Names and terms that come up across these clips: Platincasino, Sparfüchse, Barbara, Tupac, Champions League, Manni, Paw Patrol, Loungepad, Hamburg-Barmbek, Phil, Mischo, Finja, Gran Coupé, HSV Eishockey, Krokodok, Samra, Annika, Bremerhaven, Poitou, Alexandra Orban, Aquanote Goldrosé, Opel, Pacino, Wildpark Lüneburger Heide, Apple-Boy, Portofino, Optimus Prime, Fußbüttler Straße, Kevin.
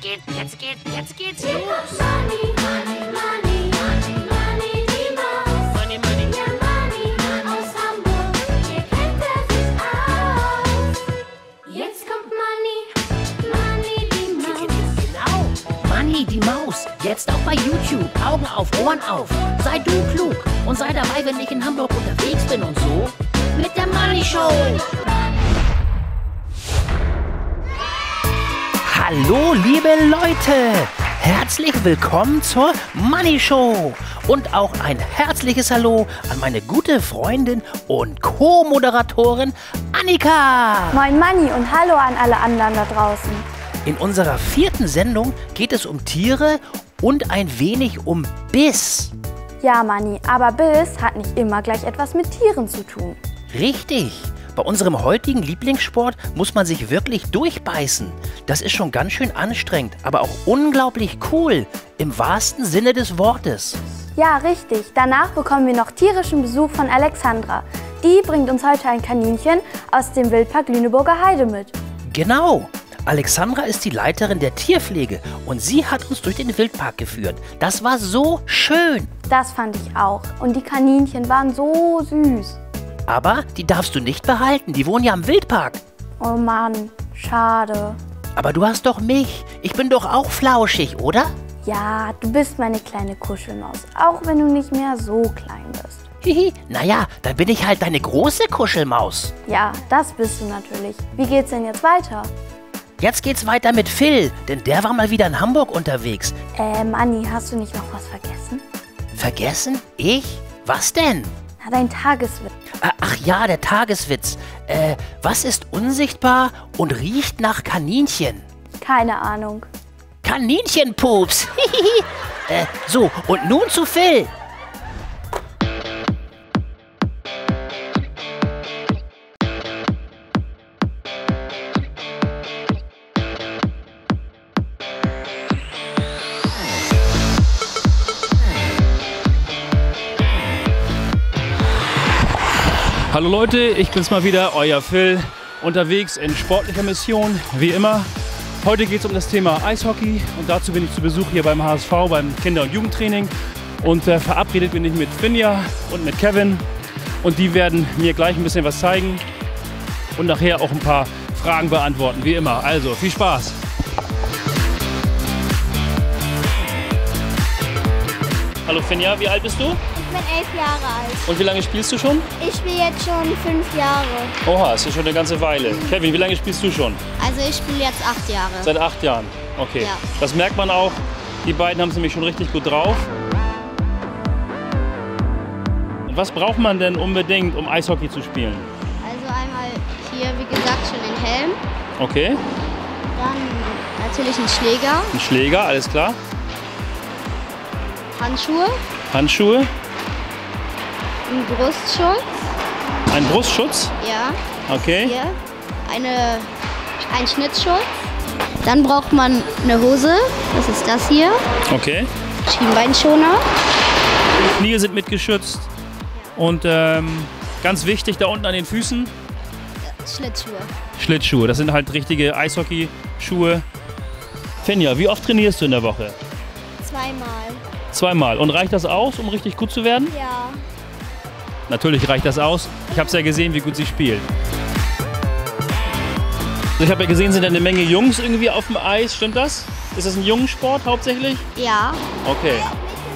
Jetzt geht's los. Money, money, money, money, money, die Maus. Money, money. Ja, Money, Money aus Hamburg, ihr kennt er sich aus. Jetzt kommt Money, Money, die Maus. Genau, Money, die Maus, jetzt auch bei YouTube. Augen auf, Ohren auf, sei du klug. Und sei dabei, wenn ich in Hamburg unterwegs bin und so. Mit der Money Show. Hallo liebe Leute, herzlich willkommen zur Manni Show und auch ein herzliches Hallo an meine gute Freundin und Co-Moderatorin Annika. Moin Manni und hallo an alle anderen da draußen. In unserer vierten Sendung geht es um Tiere und ein wenig um Biss. Ja Manni, aber Biss hat nicht immer gleich etwas mit Tieren zu tun. Richtig. Bei unserem heutigen Lieblingssport muss man sich wirklich durchbeißen. Das ist schon ganz schön anstrengend, aber auch unglaublich cool. Im wahrsten Sinne des Wortes. Ja, richtig. Danach bekommen wir noch tierischen Besuch von Alexandra. Die bringt uns heute ein Kaninchen aus dem Wildpark Lüneburger Heide mit. Genau. Alexandra ist die Leiterin der Tierpflege und sie hat uns durch den Wildpark geführt. Das war so schön. Das fand ich auch. Und die Kaninchen waren so süß. Aber die darfst du nicht behalten, die wohnen ja im Wildpark. Oh Mann, schade. Aber du hast doch mich, ich bin doch auch flauschig, oder? Ja, du bist meine kleine Kuschelmaus, auch wenn du nicht mehr so klein bist. Hihi, naja, dann bin ich halt deine große Kuschelmaus. Ja, das bist du natürlich. Wie geht's denn jetzt weiter? Jetzt geht's weiter mit Phil, denn der war mal wieder in Hamburg unterwegs. Manni, hast du nicht noch was vergessen? Vergessen? Ich? Was denn? Na, dein Tageswitz. Ach ja, der Tageswitz. Was ist unsichtbar und riecht nach Kaninchen? Keine Ahnung. Kaninchenpups. So, und nun zu Phil. Hallo Leute, ich bin's mal wieder, euer Phil, unterwegs in sportlicher Mission, wie immer. Heute geht's um das Thema Eishockey und dazu bin ich zu Besuch hier beim HSV, beim Kinder- und Jugendtraining. Und verabredet bin ich mit Finja und mit Kevin und die werden mir gleich ein bisschen was zeigen und nachher auch ein paar Fragen beantworten, wie immer. Also, viel Spaß! Hallo Finja, wie alt bist du? Ich bin 11 Jahre alt. Und wie lange spielst du schon? Ich spiele jetzt schon 5 Jahre. Oha, ist ja schon eine ganze Weile. Kevin, wie lange spielst du schon? Also ich spiele jetzt 8 Jahre. Seit 8 Jahren? Okay. Ja. Das merkt man auch. Die beiden haben es nämlich schon richtig gut drauf. Was braucht man denn unbedingt, um Eishockey zu spielen? Also einmal hier, wie gesagt, schon den Helm. Okay. Dann natürlich einen Schläger. Ein Schläger, alles klar. Handschuhe. Handschuhe. Ein Brustschutz. Ein Brustschutz? Ja. Okay. Hier. Ein Schnittschutz. Dann braucht man eine Hose. Das ist das hier. Okay. Schienbeinschoner. Die Knie sind mitgeschützt. Und ganz wichtig, da unten an den Füßen? Schlittschuhe. Schlittschuhe. Das sind halt richtige Eishockey-Schuhe. Finja, wie oft trainierst du in der Woche? Zweimal. Zweimal. Und reicht das aus, um richtig gut zu werden? Ja. Natürlich reicht das aus. Ich habe es ja gesehen, wie gut sie spielt. Also ich habe ja gesehen, sind da eine Menge Jungs irgendwie auf dem Eis. Stimmt das? Ist das ein Jungensport hauptsächlich? Ja. Okay. Mädchen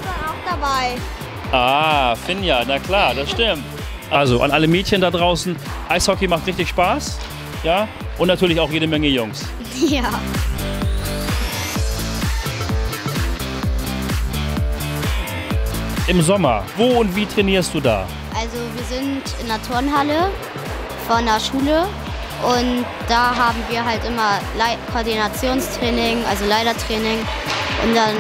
sind auch dabei. Ah, Finja, na klar, das stimmt. Also an alle Mädchen da draußen, Eishockey macht richtig Spaß. Ja. Und natürlich auch jede Menge Jungs. Ja. Im Sommer, wo und wie trainierst du da? Also wir sind in der Turnhalle von der Schule und da haben wir halt immer Koordinationstraining, also Leitertraining und dann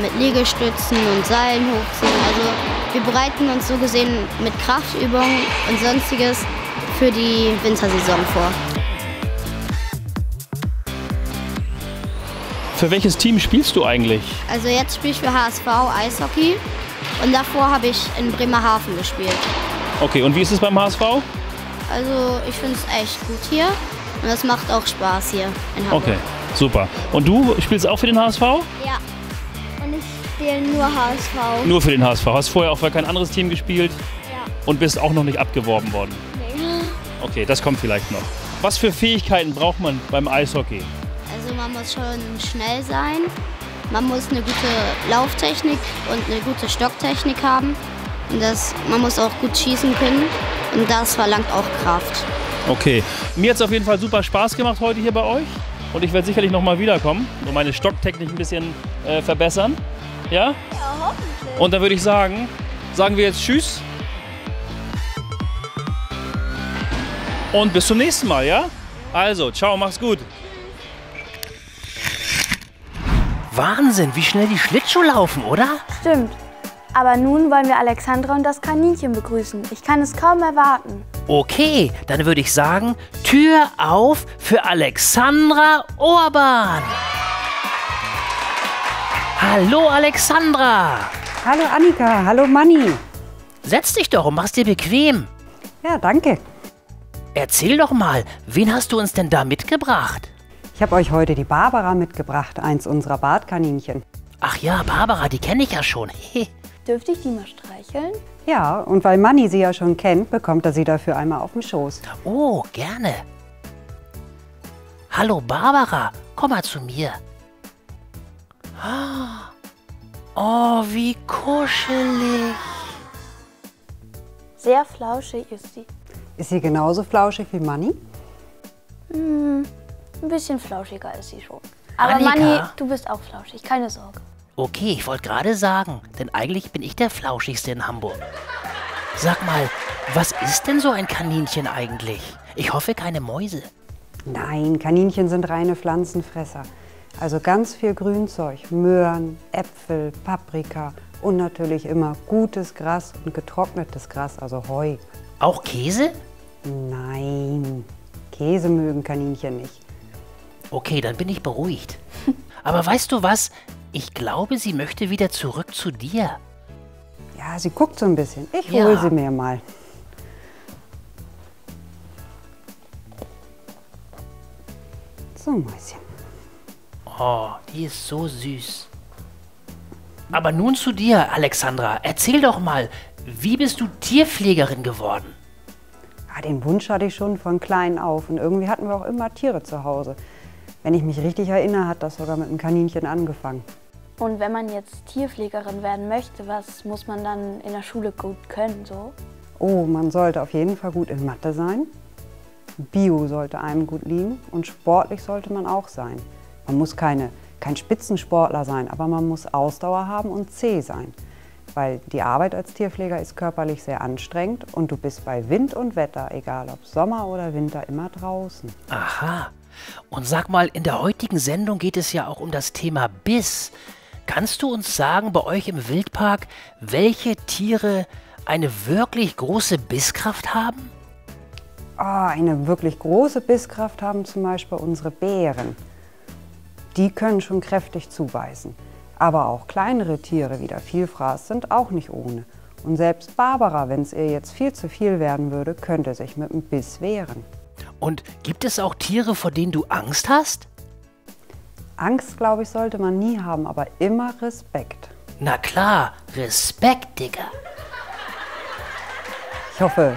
mit Liegestützen und Seilen hochziehen. Also wir bereiten uns so gesehen mit Kraftübungen und Sonstiges für die Wintersaison vor. Für welches Team spielst du eigentlich? Also jetzt spiele ich für HSV Eishockey. Und davor habe ich in Bremerhaven gespielt. Okay, und wie ist es beim HSV? Also ich finde es echt gut hier und es macht auch Spaß hier in Hamburg. Okay, Super. Und du spielst auch für den HSV? Ja. Und ich spiele nur HSV. Nur für den HSV. Hast vorher auch für kein anderes Team gespielt? Ja. Und bist auch noch nicht abgeworben worden? Nee. Okay, das kommt vielleicht noch. Was für Fähigkeiten braucht man beim Eishockey? Also man muss schon schnell sein. Man muss eine gute Lauftechnik und eine gute Stocktechnik haben. Und man muss auch gut schießen können. Und das verlangt auch Kraft. Okay. Mir hat es auf jeden Fall super Spaß gemacht heute hier bei euch. Und ich werde sicherlich noch mal wiederkommen und meine Stocktechnik ein bisschen verbessern. Ja? Ja, hoffentlich. Und dann würde ich sagen wir jetzt Tschüss. Und bis zum nächsten Mal, ja? Also, ciao, mach's gut. Wahnsinn, wie schnell die Schlittschuh laufen, oder? Stimmt. Aber nun wollen wir Alexandra und das Kaninchen begrüßen. Ich kann es kaum erwarten. Okay, dann würde ich sagen, Tür auf für Alexandra Orban. Hallo Alexandra. Hallo Annika, hallo Manni. Setz dich doch und mach's dir bequem. Ja, danke. Erzähl doch mal, wen hast du uns denn da mitgebracht? Ich habe euch heute die Barbara mitgebracht, eins unserer Bartkaninchen. Ach ja, Barbara, die kenne ich ja schon. Dürfte ich die mal streicheln? Ja, und weil Manni sie ja schon kennt, bekommt er sie dafür einmal auf den Schoß. Oh, gerne. Hallo Barbara, komm mal zu mir. Oh, wie kuschelig. Sehr flauschig ist sie. Ist sie genauso flauschig wie Manni? Ein bisschen flauschiger ist sie schon. Aber Annika, Manni, du bist auch flauschig, keine Sorge. Okay, ich wollte gerade sagen, denn eigentlich bin ich der Flauschigste in Hamburg. Sag mal, was ist denn so ein Kaninchen eigentlich? Ich hoffe, keine Mäuse. Nein, Kaninchen sind reine Pflanzenfresser. Also ganz viel Grünzeug, Möhren, Äpfel, Paprika und natürlich immer gutes Gras und getrocknetes Gras, also Heu. Auch Käse? Nein, Käse mögen Kaninchen nicht. Okay, dann bin ich beruhigt. Aber weißt du was? Ich glaube, sie möchte wieder zurück zu dir. Ja, sie guckt so ein bisschen. Ich hole sie mir mal. So, Mäuschen. Oh, die ist so süß. Aber nun zu dir, Alexandra. Erzähl doch mal, wie bist du Tierpflegerin geworden? Ja, den Wunsch hatte ich schon von klein auf. Und irgendwie hatten wir auch immer Tiere zu Hause. Wenn ich mich richtig erinnere, hat das sogar mit einem Kaninchen angefangen. Und wenn man jetzt Tierpflegerin werden möchte, was muss man dann in der Schule gut können, so? Oh, man sollte auf jeden Fall gut in Mathe sein. Bio sollte einem gut liegen und sportlich sollte man auch sein. Man muss kein Spitzensportler sein, aber man muss Ausdauer haben und zäh sein. Weil die Arbeit als Tierpfleger ist körperlich sehr anstrengend und du bist bei Wind und Wetter, egal ob Sommer oder Winter, immer draußen. Aha. Und sag mal, in der heutigen Sendung geht es ja auch um das Thema Biss. Kannst du uns sagen, bei euch im Wildpark, welche Tiere eine wirklich große Bisskraft haben? Oh, eine wirklich große Bisskraft haben zum Beispiel unsere Bären. Die können schon kräftig zubeißen. Aber auch kleinere Tiere, wie der Vielfraß, sind auch nicht ohne. Und selbst Barbara, wenn es ihr jetzt viel zu viel werden würde, könnte sich mit einem Biss wehren. Und gibt es auch Tiere, vor denen du Angst hast? Angst, glaube ich, sollte man nie haben, aber immer Respekt. Na klar, Respekt, Digga. Ich hoffe,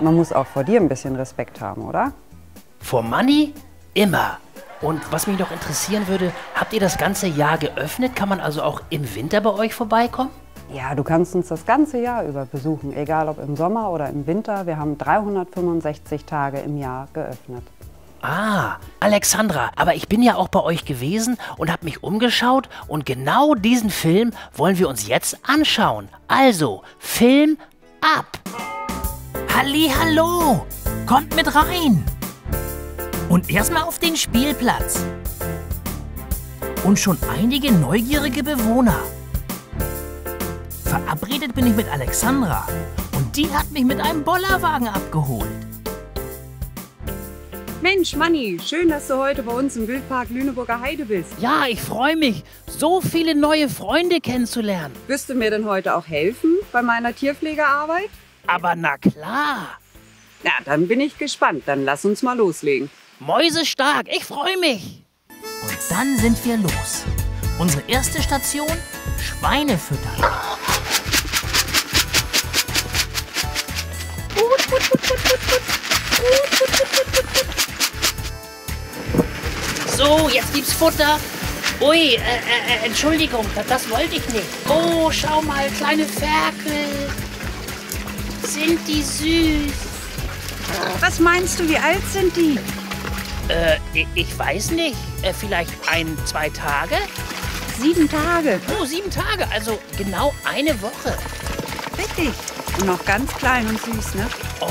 man muss auch vor dir ein bisschen Respekt haben, oder? Vor Manni? Immer. Und was mich noch interessieren würde, habt ihr das ganze Jahr geöffnet? Kann man also auch im Winter bei euch vorbeikommen? Ja, du kannst uns das ganze Jahr über besuchen, egal ob im Sommer oder im Winter. Wir haben 365 Tage im Jahr geöffnet. Ah, Alexandra, aber ich bin ja auch bei euch gewesen und habe mich umgeschaut. Und genau diesen Film wollen wir uns jetzt anschauen. Also, Film ab! Hallihallo, kommt mit rein! Und erstmal auf den Spielplatz. Und schon einige neugierige Bewohner. Verabredet bin ich mit Alexandra und die hat mich mit einem Bollerwagen abgeholt. Mensch Manni, schön, dass du heute bei uns im Wildpark Lüneburger Heide bist. Ja, ich freue mich, so viele neue Freunde kennenzulernen. Wirst du mir denn heute auch helfen bei meiner Tierpflegearbeit? Aber na klar. Na, dann bin ich gespannt, dann lass uns mal loslegen. Mäuse stark, ich freue mich. Und Dann sind wir los. Unsere erste Station: Schweine füttern. So, jetzt gibt's Futter. Ui, Entschuldigung, das wollte ich nicht. Oh, schau mal, kleine Ferkel. Sind die süß. Was meinst du, wie alt sind die? Ich weiß nicht. Vielleicht 1, 2 Tage? 7 Tage. Oh, 7 Tage, also genau eine Woche. Richtig. Und noch ganz klein und süß, ne? Oh,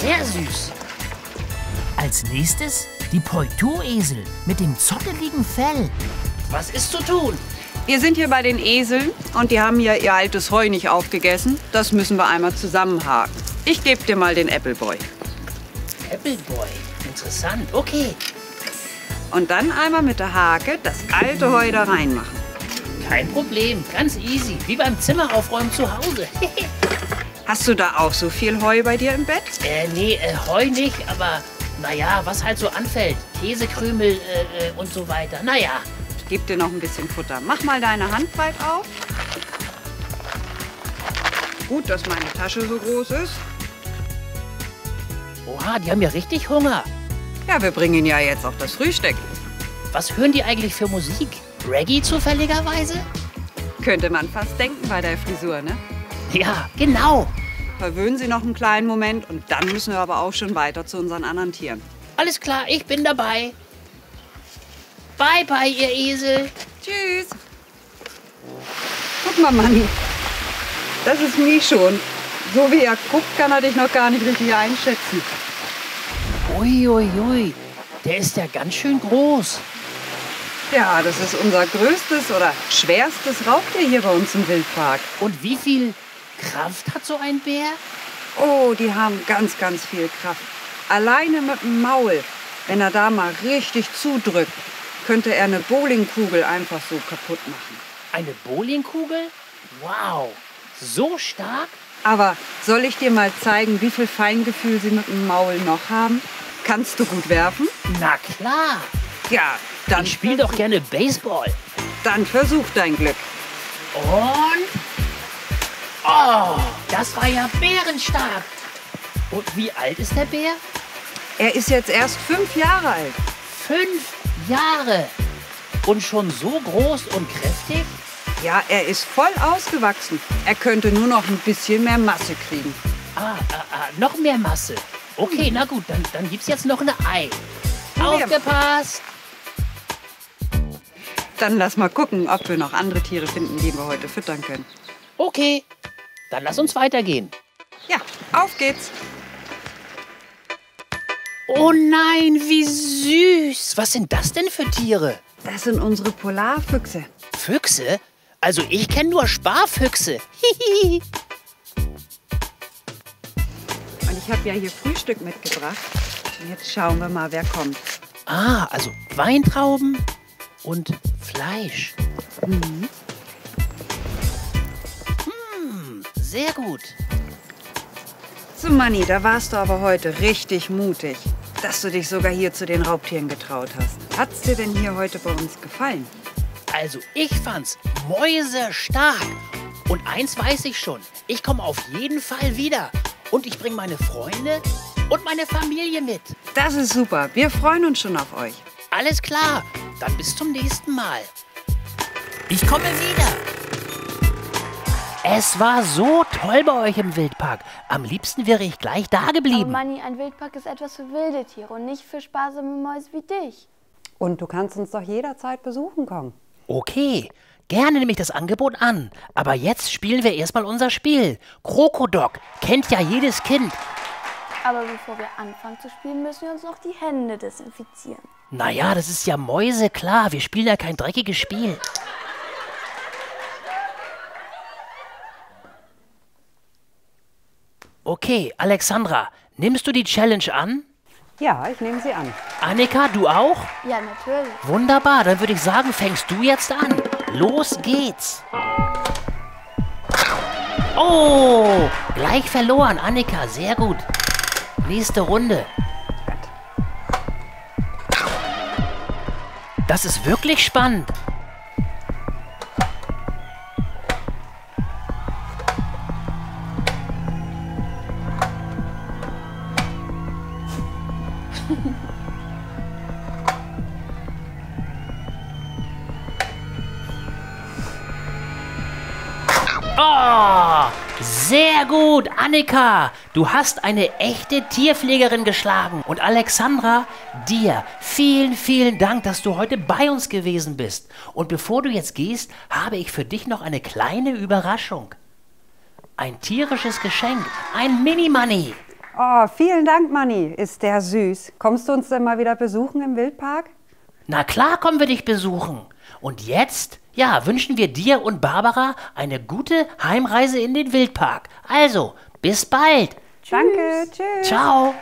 sehr süß. Als nächstes die Poitou-Esel mit dem zotteligen Fell. Was ist zu tun? Wir sind hier bei den Eseln und die haben hier ihr altes Heu nicht aufgegessen. Das müssen wir einmal zusammenhaken. Ich gebe dir mal den Apple-Boy. Apple-Boy? Interessant, okay. Und dann einmal mit der Hake das alte Heu da reinmachen. Kein Problem, ganz easy, wie beim Zimmer aufräumen zu Hause. Hast du da auch so viel Heu bei dir im Bett? Nee, Heu nicht, aber naja, was halt so anfällt. Käsekrümel und so weiter, naja. Ich geb dir noch ein bisschen Futter. Mach mal deine Hand weit auf. Gut, dass meine Tasche so groß ist. Oha, die haben ja richtig Hunger. Ja, wir bringen ja jetzt auch das Frühstück. Was hören die eigentlich für Musik? Reggae zufälligerweise? Könnte man fast denken bei der Frisur, ne? Ja, genau. Verwöhnen Sie noch einen kleinen Moment und dann müssen wir aber auch schon weiter zu unseren anderen Tieren. Alles klar, ich bin dabei. Bye, bye, ihr Esel. Tschüss. Guck mal, Manni. Das ist Mischo. So wie er guckt, kann er dich noch gar nicht richtig einschätzen. Uiuiui, ui, ui. Der ist ja ganz schön groß. Ja, das ist unser größtes oder schwerstes Raubtier hier bei uns im Wildpark. Und wie viel Kraft hat so ein Bär? Oh, die haben ganz, ganz viel Kraft. Alleine mit dem Maul, wenn er da mal richtig zudrückt, könnte er eine Bowlingkugel einfach so kaputt machen. Eine Bowlingkugel? Wow, so stark? Aber soll ich dir mal zeigen, wie viel Feingefühl sie mit dem Maul noch haben? Kannst du gut werfen? Na klar. Ja, dann ich spiel doch gerne Baseball. Dann versuch dein Glück. Und? Oh, das war ja bärenstark. Und wie alt ist der Bär? Er ist jetzt erst 5 Jahre alt. 5 Jahre? Und schon so groß und kräftig? Ja, er ist voll ausgewachsen. Er könnte nur noch ein bisschen mehr Masse kriegen. Noch mehr Masse. Okay, na gut, dann gibt's jetzt noch eine Ei. Aufgepasst! Dann lass mal gucken, ob wir noch andere Tiere finden, die wir heute füttern können. Okay, dann lass uns weitergehen. Ja, auf geht's. Oh nein, wie süß. Was sind das denn für Tiere? Das sind unsere Polarfüchse. Füchse? Also ich kenne nur Sparfüchse. Hihi. Und ich habe ja hier Frühstück mitgebracht. Und jetzt schauen wir mal, wer kommt. Ah, also Weintrauben und Fleisch. Mhm. Sehr gut. So, Manni, da warst du aber heute richtig mutig, dass du dich sogar hier zu den Raubtieren getraut hast. Hat's dir denn hier heute bei uns gefallen? Also, ich fand's mäusestark. Und eins weiß ich schon, ich komme auf jeden Fall wieder. Und ich bringe meine Freunde und meine Familie mit. Das ist super. Wir freuen uns schon auf euch. Alles klar. Dann bis zum nächsten Mal. Ich komme wieder. Es war so toll bei euch im Wildpark. Am liebsten wäre ich gleich da geblieben. Aber Manni, ein Wildpark ist etwas für wilde Tiere und nicht für sparsame Mäuse wie dich. Und du kannst uns doch jederzeit besuchen kommen. Okay, gerne nehme ich das Angebot an. Aber jetzt spielen wir erstmal unser Spiel. Krokodok, kennt ja jedes Kind. Aber bevor wir anfangen zu spielen, müssen wir uns noch die Hände desinfizieren. Naja, das ist ja mäuseklar. Wir spielen ja kein dreckiges Spiel. Okay, Alexandra, nimmst du die Challenge an? Ja, ich nehme sie an. Annika, du auch? Ja, natürlich. Wunderbar, dann würde ich sagen, fängst du jetzt an. Los geht's. Oh, gleich verloren, Annika, sehr gut. Nächste Runde. Das ist wirklich spannend. Oh, sehr gut, Annika. Du hast eine echte Tierpflegerin geschlagen. Und Alexandra, dir vielen, vielen Dank, dass du heute bei uns gewesen bist. Und bevor du jetzt gehst, habe ich für dich noch eine kleine Überraschung. Ein tierisches Geschenk, ein Mini-Manni. Oh, vielen Dank, Manni. Ist der süß. Kommst du uns denn mal wieder besuchen im Wildpark? Na klar, kommen wir dich besuchen. Und jetzt, ja, wünschen wir dir und Barbara eine gute Heimreise in den Wildpark. Also, bis bald. Tschüss. Danke, tschüss. Ciao.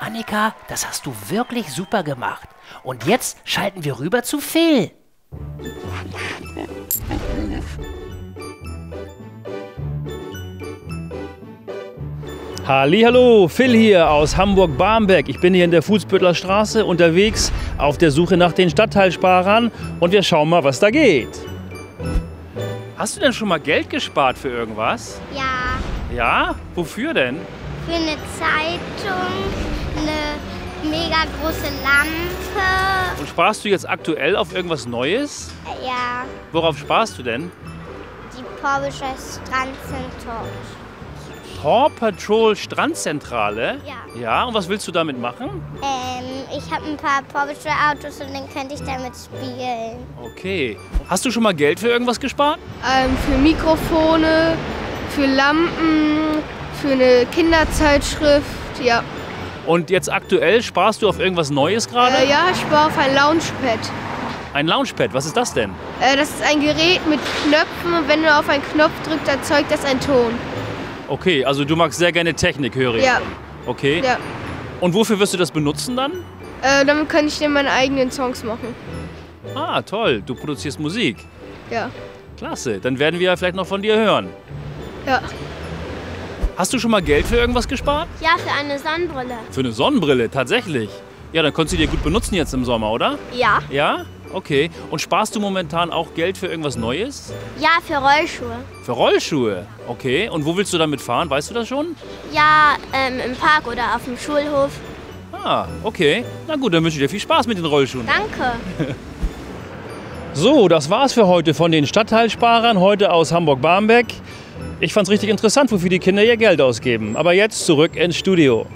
Annika, das hast du wirklich super gemacht. Und jetzt schalten wir rüber zu Phil. Hallihallo, Phil hier aus Hamburg-Barmbek. Ich bin hier in der Fußbüttler Straße unterwegs auf der Suche nach den Stadtteilsparern und wir schauen mal, was da geht. Hast du denn schon mal Geld gespart für irgendwas? Ja. Ja? Wofür denn? Für eine Zeitung, eine mega große Lampe. Und sparst du jetzt aktuell auf irgendwas Neues? Ja. Worauf sparst du denn? Die Paw Patrol Strandzentrale. Paw Patrol Strandzentrale? Ja. Ja, und was willst du damit machen? Ich habe ein paar Paw Patrol Autos und dann könnte ich damit spielen. Okay. Hast du schon mal Geld für irgendwas gespart? Für Mikrofone, für Lampen, für eine Kinderzeitschrift, ja. Und jetzt aktuell sparst du auf irgendwas Neues gerade? Ja, ich spare auf ein Loungepad. Ein Loungepad, was ist das denn? Das ist ein Gerät mit Knöpfen und wenn du auf einen Knopf drückst, erzeugt das einen Ton. Okay, also du magst sehr gerne Technik, höre ich. Ja. Okay. Ja. Und wofür wirst du das benutzen dann? Damit kann ich dann meine eigenen Songs machen. Ah, toll. Du produzierst Musik. Ja. Klasse. Dann werden wir vielleicht noch von dir hören. Ja. Hast du schon mal Geld für irgendwas gespart? Ja, für eine Sonnenbrille. Für eine Sonnenbrille, tatsächlich? Ja, dann konntest du die gut benutzen jetzt im Sommer, oder? Ja. Ja? Okay. Und sparst du momentan auch Geld für irgendwas Neues? Ja, für Rollschuhe. Für Rollschuhe? Okay. Und wo willst du damit fahren? Weißt du das schon? Ja, im Park oder auf dem Schulhof. Ah, okay. Na gut, dann wünsche ich dir viel Spaß mit den Rollschuhen. Danke. So, das war's für heute von den Stadtteilsparern, heute aus Hamburg-Barmbek. Ich fand's richtig interessant, wofür die Kinder ihr Geld ausgeben. Aber jetzt zurück ins Studio.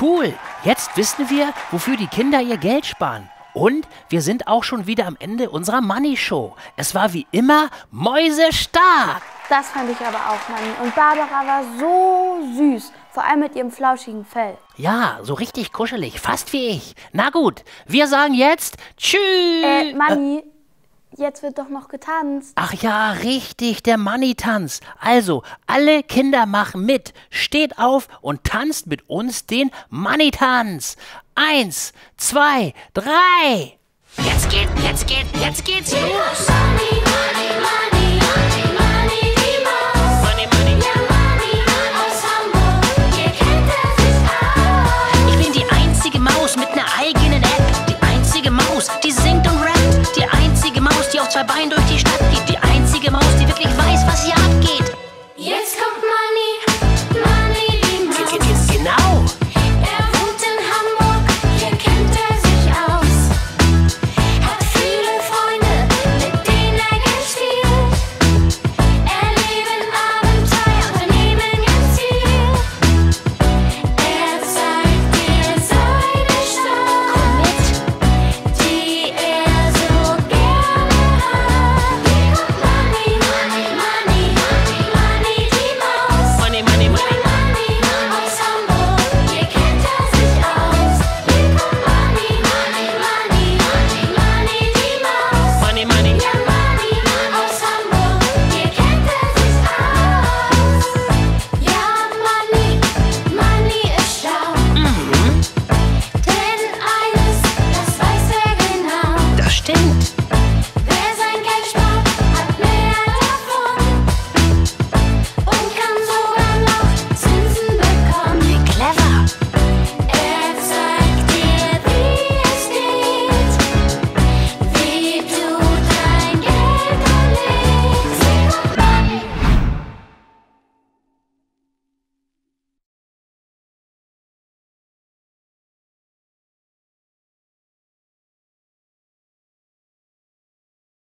Cool, jetzt wissen wir, wofür die Kinder ihr Geld sparen. Und wir sind auch schon wieder am Ende unserer Manni-Show. Es war wie immer mäusestark. Das fand ich aber auch, Manni. Und Barbara war so süß, vor allem mit ihrem flauschigen Fell. Ja, so richtig kuschelig, fast wie ich. Na gut, wir sagen jetzt tschüss. Manni, jetzt wird doch noch getanzt. Ach ja, richtig, der Manni-Tanz. Also, alle Kinder machen mit. Steht auf und tanzt mit uns den Manni-Tanz. 1, 2, 3. Jetzt geht's los. Money, money, money, money, money, money, money. Ja, Money, aus Hamburg, ihr kennt das auch. Ich bin die einzige Maus mit einer eigenen App. Die einzige Maus, die singt und rappt. Die einzige Maus, die auf 2 Beinen durch